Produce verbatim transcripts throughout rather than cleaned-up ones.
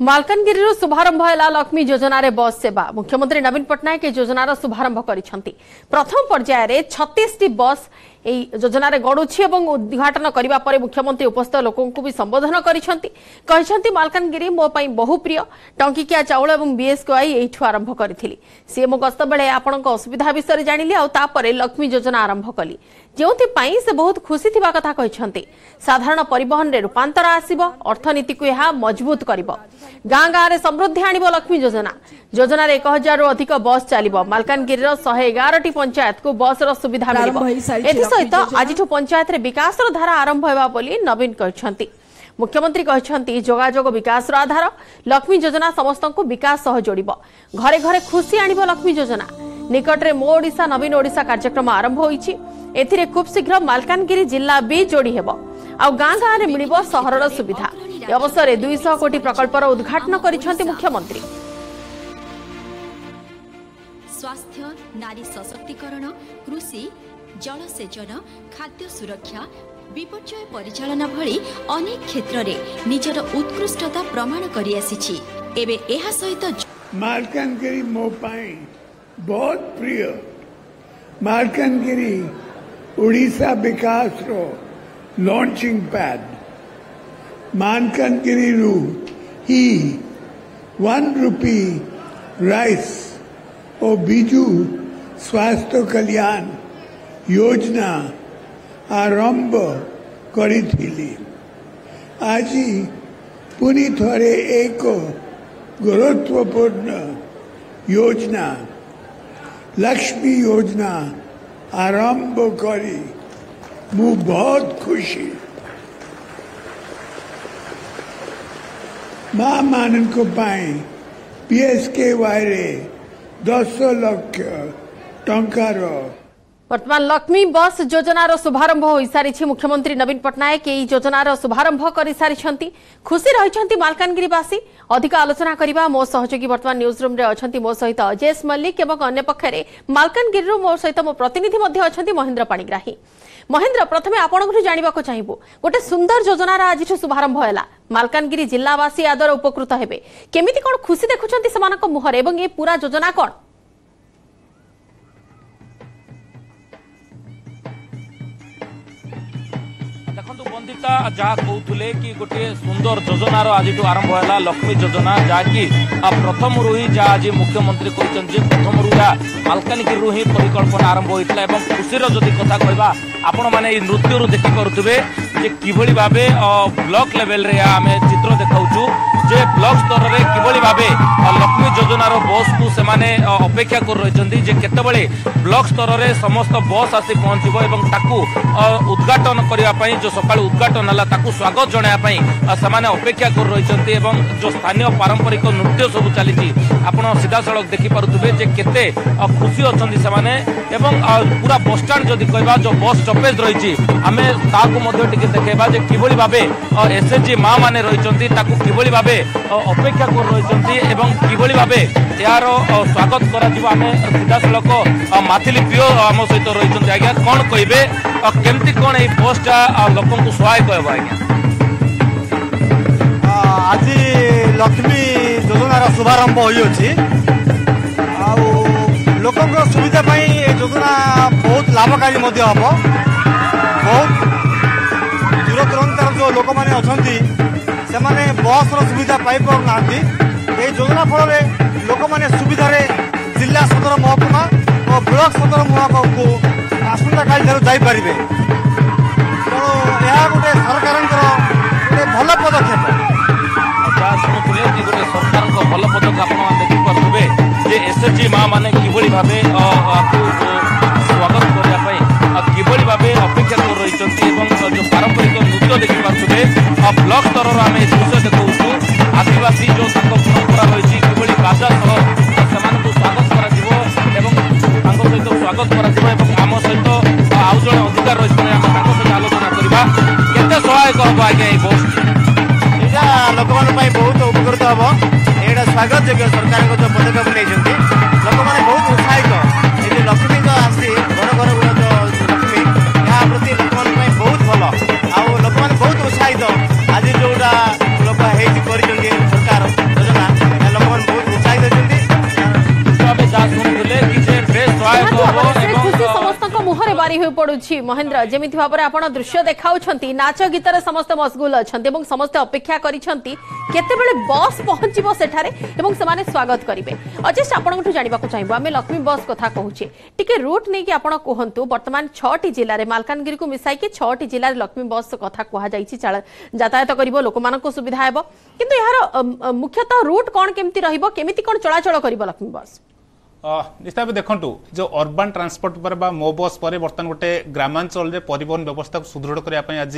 मालकानगिरी शुभारंभ है लक्ष्मी योजना रे बस सेवा। मुख्यमंत्री नवीन पटनायक योजनार शुभारंभ करिछंती। प्रथम पर्याय छत्तीस टी बस योजनार गड़ुछि। उद्घाटन करिबा परे मुख्यमंत्री उपस्थित लोकों को भी संबोधन करिछंती। कहिछंती मालकानगिरी मो पई बहु प्रिय। टंकिकिया चाउल एवं बीएसकेवाई एठु आरंभ करिथिली। सीएम गस्त बेले आपनक असुविधा विषय जानिली आ तापरे लक्ष्मी योजना आरंभ कली, जोंथि पई से बहुत खुशी थिबा कथा कहिछंती। साधारण परिवहन रे रूपांतर आसीबो, अर्थनीति को यह मजबूत करिबो। गाँ गाँव समृद्धि आनिबो लक्ष्मी योजना। योजनार एक हजार रु अधिक बस चलिबो। मालकानगिरी शहे एगार टी पंचायत को बस र सुविधा मिलिबो। सहित आज पंचायत रे विकास रो धारा आरंभ होगा बोली नवीन कहते। मुख्यमंत्री कहते जोगाजोग विकास रो आधार। लक्ष्मी योजना समस्त को विकास सह जोड़। घरे घरे खुशी आनिबो लक्ष्मी योजना। निकट रे मो ओडिशा नवीन ओडिशा कार्यक्रम आरंभ होईछि। एथिरे खूब शीघ्र मालकानगिरी जिला भी जोड़ी हेबो। आ गाँ गाँ रे मिलिबो शहरर सुविधा। ए अवसर रे दो सौ कोटी प्रकल्पर उद्घाटन करिसेंति मुख्यमंत्री। स्वास्थ्य, नारी सशक्तिकरण, कृषि, जलसेचन, खाद्य सुरक्षा, विपर्जय परिचालन भली अनेक क्षेत्र रे निजर उत्कृष्टता प्रमाण करि आसीछि। एबे एहा सहित मालकानगिरी मो पाई बहुत प्रिय। मालकानगिरी ओडिशा विकास रो लॉन्चिंग पैड। मालकानगिरी रु ही वन रुपी राइस और बीजू स्वास्थ्य कल्याण योजना आरंभ करी थी। आजी पुनी थरे एक गुरुत्वपूर्ण योजना लक्ष्मी योजना आरंभ करी मु बहुत खुशी। माँ मान को पाए बीएसकेवाई रे दस लाख टंका रो वर्तमान लक्ष्मी बस योजनार शुभारंभ हो सारी। मुख्यमंत्री नवीन पटनायक यह योजनार शुभारंभ कर सारी। खुशी रही मालकानगिरीवासी। अधिक आलोचना करवा मो सहयोगी वर्तमान न्यूज रूम रे अछंती। मो सहित अजय मल्लिक एवं अन्य पक्षरे मालकानगिरी मो सहित मो प्रतिनिधि मध्ये अछंती महेंद्र पाणिग्राही। महेंद्र, प्रथमे आपणक जानिबाको चाहिबो गोटे सुंदर योजनार आज शुभारंभ हैला। मालकानगिरी जिल्लावासी आदर उपकृत हेबे। केमिति कोन खुशी देखुछंती समानक मुहर एवं ए पूरा योजना कोन? बंदिता जहाँ कहते कि गोटे सुंदर योजनार आज आरंभ है लक्ष्मी योजना, जहाँकि प्रथम ही जहाँ आज मुख्यमंत्री कहते प्रथम या मालकानगिरी ही परिकल्पना आरंभ होता। और खुशीर जदि कथा कहवा आपण मैंने नृत्यूर देखिपे कि भाव ब्लॉक लेवल रे आम चित्र देखाऊँ जे ब्लॉक स्तर में किभली भावे लक्ष्मी योजनार बस को सेमाने अपेक्षा कर रही जे केतबेले ब्लॉक स्तर में समस्त बस आसी पहुँचब एवं ताकू उद्घाटन करने जो सका उद्घाटन है ताकू स्वागत जनावाई से अपेक्षा कर रही। जो स्थानीय पारंपरिक नृत्य सब चली आपड़ सीधासख देखिपे जे के खुशी अच्छा से पूरा बस स्टाण जदि कह जो बस स्टपेज रही आम ताकूटे देखा जे किभली भावे एस एच जी माँ मैंने रही किभली भावे अपेक्षा कर रही किभली भाव यार स्वागत करें। सीधासख माथिली पिओ आम सहित रही। आज्ञा कौन कहे केमती कौन ये बसटा लोक सहायक हे? आज्ञा आज लक्ष्मी योजनार शुभारंभ होती लोक सुविधा योजना बहुत लाभकारी हम बहुत दूर दूरांतर जो लोक मैंने अच्छा से माने बस सुविधा पाई पारना। ये योजना फल लोक मैंने सुविधा जिला सदर महकुमा और ब्लॉक सदर महकुमा को आसंता काल जापर तेणु यह गोटे सरकार गोटे भल पदक्षेप। जहाँ शुणुते कि गोटे सरकार भल पदक्षेप देखिपे जे एस एच जी माँ मैंने किभली भाव स्वागत करने किभली भाव अपेक्षा कर रही। जो पारंपरिक नृत्य देखिपे ब्लॉक स्तर आम दृश्य देखु आदिवासी जो परंपरा रही किभली बाजा सह से स्वागत कर स्वागत करम सहित आउ जो अधिकार रही सहित आलोचना करवा के सहायक हम। आज्ञा ये बस या लोक मैं बहुत उपकृत हम। यहाँ स्वागत योग्य सरकार जो पदक्षेप नहीं लोक मैंने बहुत उत्साहित ये लक्ष्मी तो आसी घर घर गुड़ा जो लक्ष्मी या प्रति लोक बहुत भल आ लोक बहुत उत्साहित आज जोटा लोक है सरकार। भारी हो पड़ी महेंद्र जमी भाव में आपड़ दृश्य देखा नाच गीतर समस्त मसगुल अच्छा समस्ते अपेक्षा करते बस पहुंचो सेठारे से स्वागत करेंगे। अजय आपंठ जानवाक चाहिए आम लक्ष्मी बस कथा कहूचे टी रूट नहीं कि आपड़ कहतु बर्तमान छटी जिले मालकानगिरी को मिसाई छटी जिले लक्ष्मी बस कथा कह जातायात कर लोक मान सुविधा हे कि यार मुख्यतः रूट कौन केमती रमि कौन चलाचल कर लक्ष्मी बस निश्चित देखु जो अर्बन ट्रांसपोर्ट पर बा मो बस पर बर्तमान गोटे ग्रामांचल में परिवहन व्यवस्था को सुदृढ़ करने आज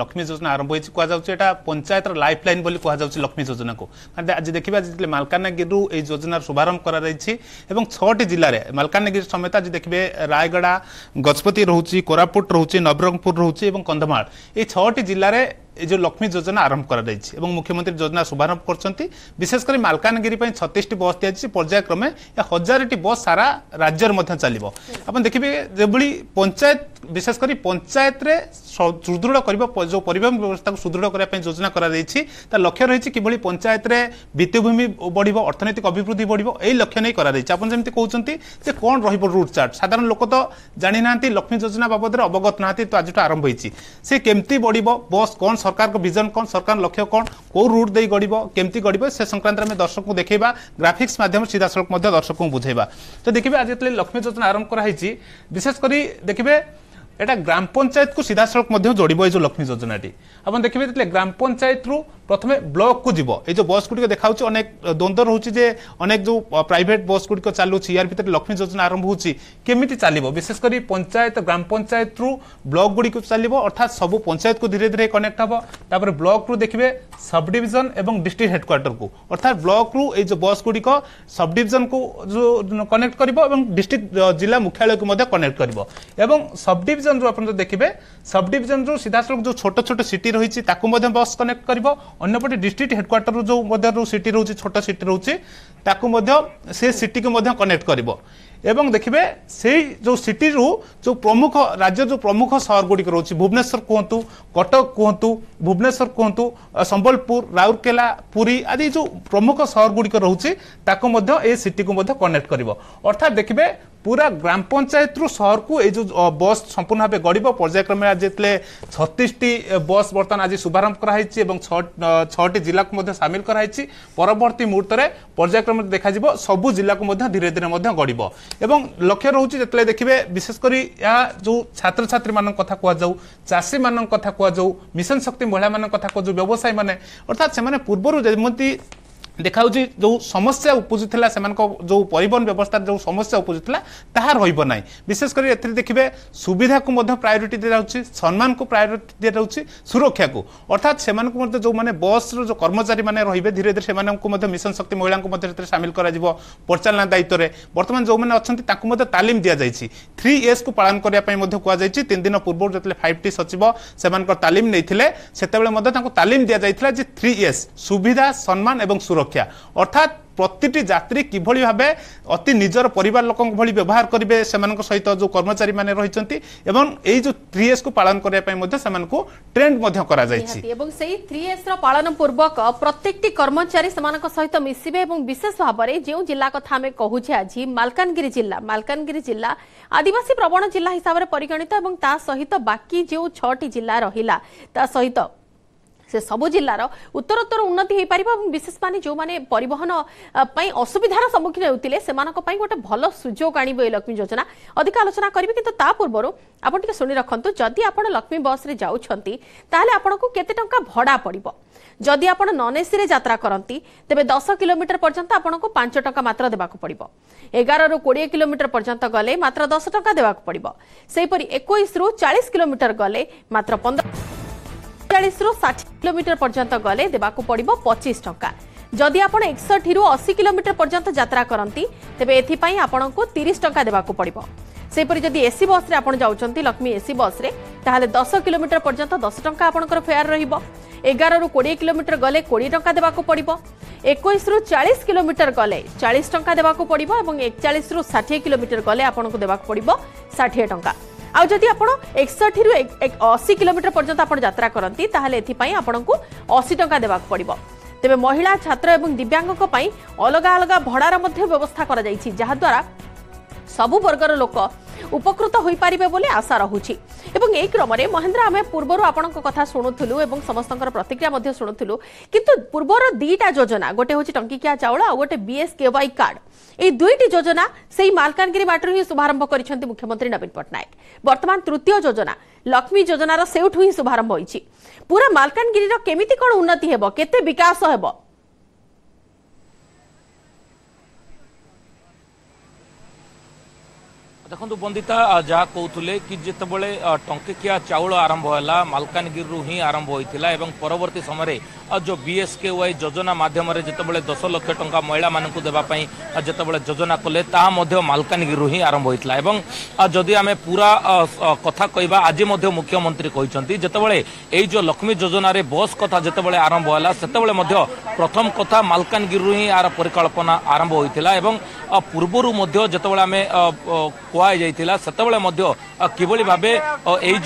लक्ष्मी योजना आरंभ हो कहुटा पंचायत लाइफ लाइन बोली कहुच्च लक्ष्मी योजना को आज देखिए आज मालकानगिरी ये योजनार शुभारंभ कर छटी जिले मालकानगिरी समेत आज देखिए रायगड़ा गजपति रोचे कोरापुट रोचे नवरंगपुर रोचे कंधमाल ये छटी जिले ये जो लक्ष्मी योजना आरंभ कर मुख्यमंत्री योजना शुभारंभ कर विशेषकर मालकानगिरी छत्तीस टी बस दिखाई पर्यायक्रमे हजार टी बस सारा राज्य चलो आप देखिए जोभली पंचायत विशेषकर पंचायत रे सुदृढ़ कर जो परिवहन व्यवस्था को सुदृढ़ करने योजना कर लक्ष्य रही कि पंचायत रे भित्तिभूमि बढ़ अर्थनैतिक अभिवृद्धि बढ़ यही लक्ष्य नहीं करमी कहते से कौन रूट चार्ट साधारण लोक तो जाणी ना लक्ष्मी योजना बाबद अवगत ना तो आज आरंभ हो केमती बढ़ बस कौन सरकार को विजन कौन सरकार लक्ष्य कौन कौ रूट दे गड़ब केमती गड़ब से संक्रांत में दर्शक को देखा ग्राफिक्स माध्यम सीधा सड़क दर्शक को बुझेबा तो देखिए आज जो लक्ष्मी योजना आरंभ कराई विशेषकर देखिए एटा ग्राम पंचायत को सीधा सड़क जोड़ जो लक्ष्मी योजना आप देखिए ग्राम पंचायत रू प्रथम ब्लॉक को जीव ये जो बस गुड़िक देखा अनेक द्वंद्व रोचे जे अनेक जो प्राइवेट बस गुड़िक चलुच यार भर लक्ष्मी योजना आरंभ होमि चलो विशेषकर पंचायत ग्राम पंचायत रू ब्लॉक गुड़िक चलो अर्थात सब पंचायत को धीरे धीरे कनेक्ट हम तापर ब्लॉक रू देखिए सब डिविजन और डिस्ट्रिक्ट हेडक्वार्टर को अर्थात ब्लॉक रू ये बस गुड़िक सब डिविजन को जो कनेक्ट कर डिस्ट्रिक्ट जिला मुख्यालय को कनेक्ट कर सब डिविजन देखिए सब डिविजन रू सीधा सड़क जो छोट छोट सिटी रही बस कनेक्ट करपटे डिस्ट्रिक्ट हेडक्वार्टर जो सिटी रोचे छोट सिटी रोचे से सिटी को कनेक्ट कर देखिए से जो सिटी रू जो प्रमुख राज्य जो प्रमुख शहर गुड़िक रोचे भुवनेश्वर कहतु कटक कहतु भुवनेश्वर कहतु संबलपुर राउरकेला पुरी आदि जो प्रमुख शहर गुड़िक रोचे ए सिटी को कनेक्ट कर अर्थात देखिए पूरा ग्राम पंचायत रू शहर को ये जो बस संपूर्ण भाव गड़ब पर्यायक्रम आज जितने छत्तीस टी बस बर्तमान आज शुभारंभ कराई छटी जिला को सामिल कराई परवर्त मुहूर्त में पर्यायक्रम देखा सबू जिला को धीरे धीरे गड़ब एवं लक्ष्य रोचे जितने देखिए विशेषकर यहाँ जो छात्र छात्री मान कथा कहु चाषी मान कथा कहु मिशन शक्ति महिला मान कथा कहु व्यवसायी मैंने अर्थात से पूर्वर जमी देखा जो समस्या उपजुला से जो परिवहन व्यवस्था जो समस्या उपजुला ताहा रही विशेषकर एथि देखिए सुविधा को प्रायोरीटी दी जाऊँगी सम्मान को प्रायोरीटी दी जाऊँगी सुरक्षा को अर्थात से जो मैंने बस जो कर्मचारी मैंने रे धीरे धीरे से मिशन शक्ति महिला को सामिल कर परिचालना दायित्व में बर्तमान जो अच्छा तालीम दि जाएगी थ्री एस को पालन करने कहुई तीन दिन पूर्व जो फाइव टी सचिव से तालीम नहीं तालीम दि जाता है थ्री एस सुविधा सम्मान और सुरक्षा अर्थात प्रतिटी यात्री किभली भावे अति निजर परिवार लोक भली व्यवहार करेंगे सेमानक सहित जो कर्मचारी मैंने रही एवं एई जो थ्री एस को पालन करने सेमानकु ट्रेंड मध्य करा जायछि एवं सेई थ्री एस रो पालन पूर्वक प्रत्येकटी कर्मचारी सेमानक सहित मिसिबे एवं विशेष भाव में जो जिला कथा आमे कहूछे आज मालकानगिरी जिला मालकानगिरी जिला आदिवासी प्रवण जिला हिसाब से परिगणित एवं ता सहित बाकी जो छटी जिला रहिला ता सहित से सबु जिलार उत्तरोत्तर उन्नति हो पार विशेष माने जो माने परिवहन असुविधार सम्मुखीन होते गोटे भल सुजोग आण लक्ष्मी योजना अधिक आलोचना करेंगे किंतु ता पूर्व आप शुणी रखु जदि आप लक्ष्मी बस रे जाउछंती ताले आपनको केते टंका भड़ा पड़िबो जदि आप नॉन एसी रे यात्रा करती तेबे दस किलोमीटर पर्यंत आपको पांच टंका मात्र देवाक पड़िबो एगार रु बीस किलोमीटर पर्यंत गले मात्र दस टंका देवाक पड़िबो सेहिपरि इक्कीस रु चालीस किलोमीटर गले मात्र पंद्रह चालीस रु साठ किलोमीटर पर्यंत गले देवाक पड़िबो पच्चीस टंका जदि आपण एकसठ रु अस्सी किलोमीटर पर्यंत यात्रा करती तेबे एथि पई आपनको तीस टंका देवाक पड़िबो सेपरि जदि एसी बस रे आपण जाउचंती लक्ष्मी एसी बस रे ताहाले दस किलोमीटर पर्यंत दस टंका आपणकर फेयर रहिबो एगार रु बीस किलोमीटर गले बीस टंका देवाक पड़िबो इक्कीस रु चालीस किलोमीटर गले चालीस टंका देवाक पड़िबो एवं इकतालीस रु साठ किलोमीटर गले आपणको देवाक पड़िबो साठ टंका आ जदि आप एकसठ रु अस्सी किलोमीटर पर्यंत आप यात्रा करती आपको अस्सी टंका देवाक पड़िबो तेबे महिला छात्र एवं दिव्यांगों पर अलग अलग भड़ार व्यवस्था करा जायछि जाहा द्वारा सबु वर्गर लोक उपकृत हो पारे बोली आशा रही। यही क्रम में महेंद्र आम पूर्वर आपण कथा शुणुलु और समस्त प्रतिक्रिया शुणुलु कितु पूर्वर दीटा योजना गोटे हूँ टंकिकिया चाउल आ गोटे बीएसकेवाई कार्ड ये दुईटी योजना से मालकानगिरी बाटर ही शुभारंभ कर मुख्यमंत्री नवीन पटनायक। बर्तमान तृतीय योजना लक्ष्मी योजनार सेठू ही शुभारंभ होती। पूरा मालकानगिरी केमिति कौन उन्नति हेबो केते विकास हेबो देखु बंदिता जहाँ कहते कि जितेबले टंकिकिया चाउल आरंभ है मालकानगिरी ही आरंभ होता है परवर्त समय जो बीएसकेवाई योजना मध्यम जितेबले दस लाख टंका महिला मानक देवाई जितेबले योजना कले मालकानगिरी ही आरंभ होता है। जदि आम पूरा कथा कहवा आज मुख्यमंत्री कहते जितेबले यो लक्ष्मी योजना बस कथा जितेबले आरंभ है से प्रथम कथा मालकानगिरी ही यार परिकल्पना आरंभ होता है। पूर्वर जितेबले आम कहुला से किभली भावे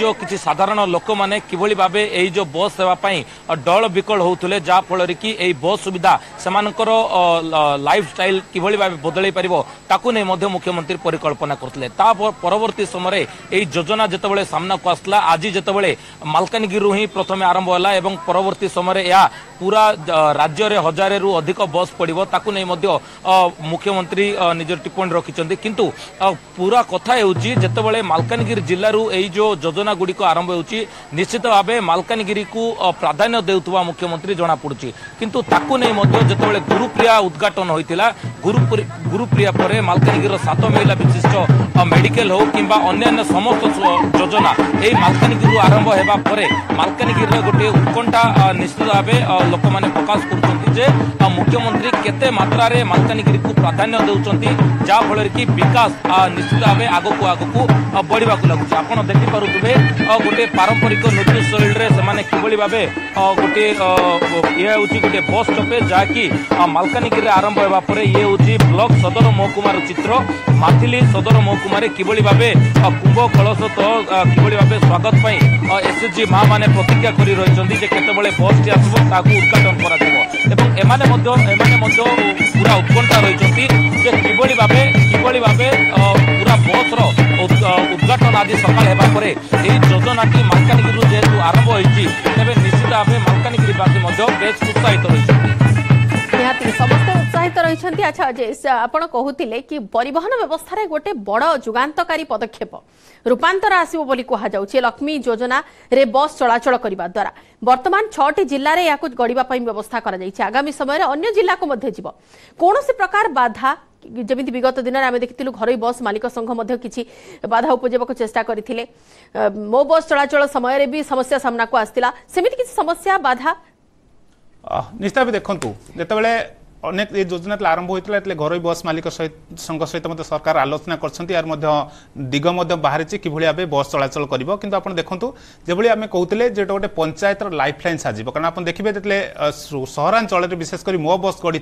यो कि साधारण लोक मैंने किभली भावे यो बस सेवाई डल विकल होते जहाँफल कि बस सुविधा से लाइफ स्टाइल किभली भावे बदल पार ताकू नहीं मुख्यमंत्री परिकल्पना करते। परवर्त समय योजना जितेबले सामना को आसला आज जितेबले मालकानगिरी ही प्रथम आरंभ है और परवर्त समय यह पूरा राज्य में हजार रु अधिक बस पड़ो ताकू नहीं मुख्यमंत्री निज टिप्पणी रखिंट किंतु पूरा कथा होतेबले मालकानगिरी जिलू यो योजना गुड़िक आरंभ हो निश्चित भाव मालकानगिरी को प्राधान्य देउथवा मुख्यमंत्री जनापड़ी किंतु ताकू नहीं जितेबले गुरुप्रिया उद्घाटन होता गुरुप्रिया पर मालकानगिरी सात महिला विशिष्ट मेडिकल हो कि अन्य समस्त योजना ये मालकानगिरी आरंभ होगापर मालकानगिरी गोटे उत्कंठा निश्चित भाव लोक मैंने प्रकाश करते मुख्यमंत्री केते मात्रा मालकानगिरी को प्राधान्य दे जहाँफल कि विकास निश्चित भाव आगक आगकू बढ़ा लगुच आप देखिपे गोटे पारंपरिक नृत्य शैली से किभली भाव गोटे ये हूँ गोटे बस स्टपेज जहाँकि मालकानगिरी आरंभ होगापर ये हूँ ब्लक सदर महकुमार चित्र माथिली सदर महकुमार किभली भाव कुंभ कलश तह किभली भाव स्वागत एसएचजी माँ मैंने प्रतिज्ञा कर रही केतबले बस टी आसो ताकू उद्घाटन करा उत्कंठा रही किभली भाव किभली भाव पूरा बस उद्घाटन आज सकाल होगापर यही योजना की मालकानगिरी जेहेतु आरंभ होती तेज निश्चित भाव मालकानगिरी वासी बे उत्साहित रही समस्त उत्साहित रही। अच्छा अजय आप कहते कि परिवहन व्यवस्था गोटे बड़ जुगांतकारी पदक्षेप रूपांतर आसो बोली कहुचे लक्ष्मी योजना रे बस चलाचल करने द्वारा बर्तमान छटी जिले में यह गढ़ापी व्यवस्था आगामी समय अन्य जिला को कौन से प्रकार बाधा जमी विगत दिन में आम देखु घर बस मालिक संघ कि बाधा उपजाक चेष्टा करते मो बस चलाचल समय भी समस्या सामना को आसला सेमती किसी समस्या बाधा निश्चित भी देखो जितेबाला अनेक ये योजना आरंभ होता है घर बस मालिक सहित संघ सहित मत सरकार आलोचना कर दिग बाहरी कि भाव बस चलाचल कर कि आप देखो जो आम कहते जो गोटे पंचायत लाइफ लाइन साजिब कारण आप देखिए जितने सहरांचल में विशेषकर मो बस गढ़ी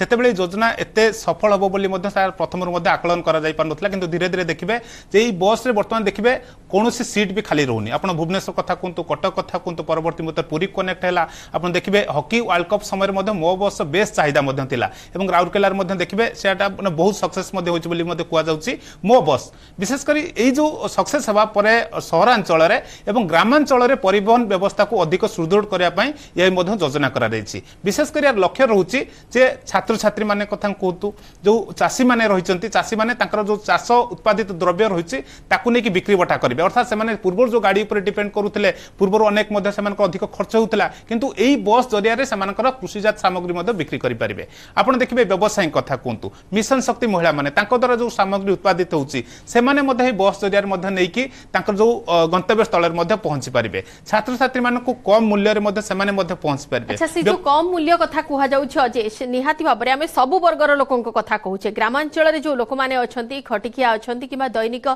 से योजना एत सफल हम बोली प्रथम आकलन करा कि धीरे धीरे देखिए ये बस बर्तमान देखिए कौन सीट भी खाली रोनी आप भुवनेश्वर कथा कहतु कटक कथ कहतु परवर्त मुहूर्त पूरी कनेक्ट है आप देखिए हॉकी वर्ल्ड कप समय मो बस बेस्ट चाहिदा राउरकेलार देखिए से बहुत सक्सेस कहुच्छी मो बस विशेषकर ये जो सक्सेस होगापर सहरांचल और ग्रामांचल परिवहन व्यवस्था को अधिक सुदृढ़ करने यह योजना कर विशेषकर यार लक्ष्य रोचे जे छात्र छात्री मान कथा कहतु जो चाषी मैंने रही चाषी मैंने जो चाष उत्पादित द्रव्य रही नहीं बिक्री बटा करेंगे अर्थात से पूर्व जो गाड़ी उपर डिपेंड करुले पूर्व अनेक अधिक खर्च होता किंतु यही बस जरिया कृषिजात सामग्री बिक्री करेंगे आपण देखिए व्यवसायी कथा कहतु मिशन शक्ति महिला माने तांको द्वारा जो सामग्री उत्पादित होची से माने मधे बस जरिया नहीं कि तांकर जो गंतव्य स्थल में पहुंची पारे छात्र छात्री मान को कम मूल्य पहुंची पारे। अच्छा से जो कम मूल्य कथा कह जाउछ निहाती भाबरे आमे सबु वर्गर लोकन कथा कहूचे ग्रामांचल रे जो लोक माने अछंती खटिकिया अछंती किबा दैनिक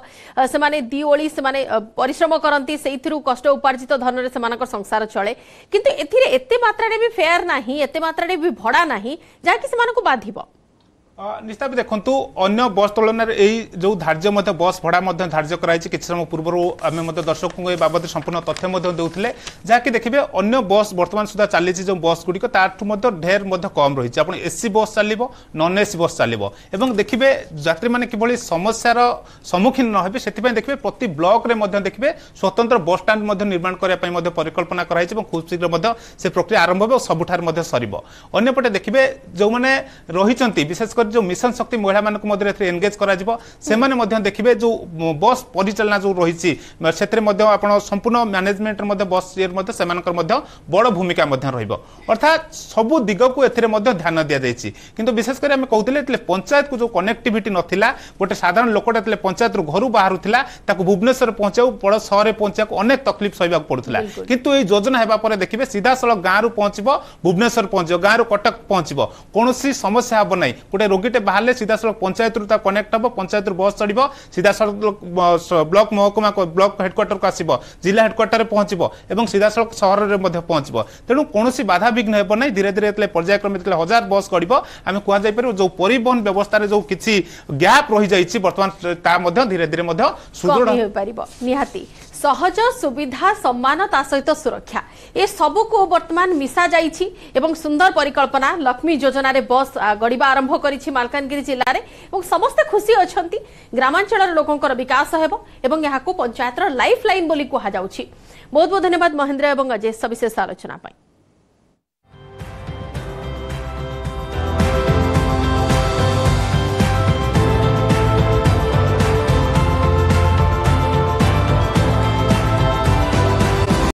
से माने दिओली से माने परिश्रम करंती सेइथिरु कष्ट उपार्जित धन रे सेमानकर संसार चले किंतु एथिरे एते मात्रा रे भी फेयर नाही एते मात्रा रे भी भड़ा नाही जहाँकि बाधि निश्चित भाव देखु अन्य बस तुलन में यही जो धार्य बस भड़ा धार्य कराई किसी समय पूर्व आम दर्शक को बाबद संपूर्ण तथ्य देते जहाँकि देखिए अन्य बस बर्तमान सुधा चली जो बस गुड़िक ढेर कम रही है। आपड़ एसी बस चलो नन एसी बस चलो और देखिए यात्री मैंने किभली समस्यार सम्मुखीन न हे से देखिए प्रति ब्लॉक रे देखिए स्वतंत्र बस स्टैंड निर्माण करने परिकल्पना कराई खूब शीघ्र से प्रक्रिया आरंभ हो सबुठार सर अंपटे देखिए जो मैंने रही विशेषकर जो मिशन शक्ति महिला मानक एंगेज कर देखिए जो बस परिचालना जो रही से संपूर्ण मैनेजमेंट बस से बड़ भूमिका अर्थात सबु दिग को ध्यान दि जाए कि विशेषकर आम कहते पंचायत को जो कनेक्टिविटी नाला गोटे साधारण लोकटा पंचायत रू घर बाहर था भुवनेश्वर पहुंचाऊ बड़ सहर पहुंचाक अनेक तकलीफ सहित पड़ता कितु ये योजना होगा देखिए सीधा सड़क गाँव रू पहुंच भुवनेश्वर पहुंच गाँव रू कटक पहुंच कौन समस्या हम ना गोटे रोगीटे बाहर सीधा सड़क पंचायत रू कनेक्ट हम पंचायत रू बस चढ़ सीधा सड़क ब्लॉक महकुमा ब्लॉक हेडक्वार्टर को आसब जिला हेडक्वार्टर पहुंचव सीधा सड़क सहर में पहुंचव तेणु कौन बाधा विघ्न हो ना धीरे धीरे पर्यायक्रम हजार बस गढ़ आम कहपर जो परिवहन व्यवस्था जो किसी गैप रही जाए बर्तमान धीरे धीरे सुदृढ़ निहाती सहज सुविधा सम्मान ता सहित सुरक्षा ए सबु को वर्तमान मिसा जाइछि एवं सुंदर परिकल्पना लक्ष्मी योजना रे बस गड़ीबा आरंभ करिछि मालकानगिरी जिल्ला रे एवं समस्त खुशी अछंती ग्रामांचल लोकंकर विकास हेबो एवं यहाकू पंचायतर लाइफलाइन बोली कहा जाउछि। बहुत बहुत धन्यवाद महेंद्र एवं अजय सविशेष आलोचना पाई।